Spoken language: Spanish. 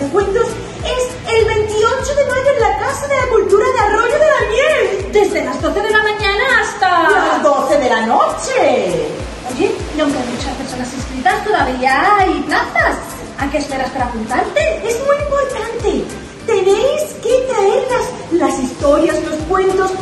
descuentos es el 28 de mayo en la Casa de la Cultura de Arroyo de la Miel. Desde las 12 de la mañana hasta... las 12 de la noche. Oye, y aunque hay muchas personas inscritas, todavía hay plazas. ¿A qué esperas para apuntarte? Es muy importante. Tenéis que traer las historias, los cuentos,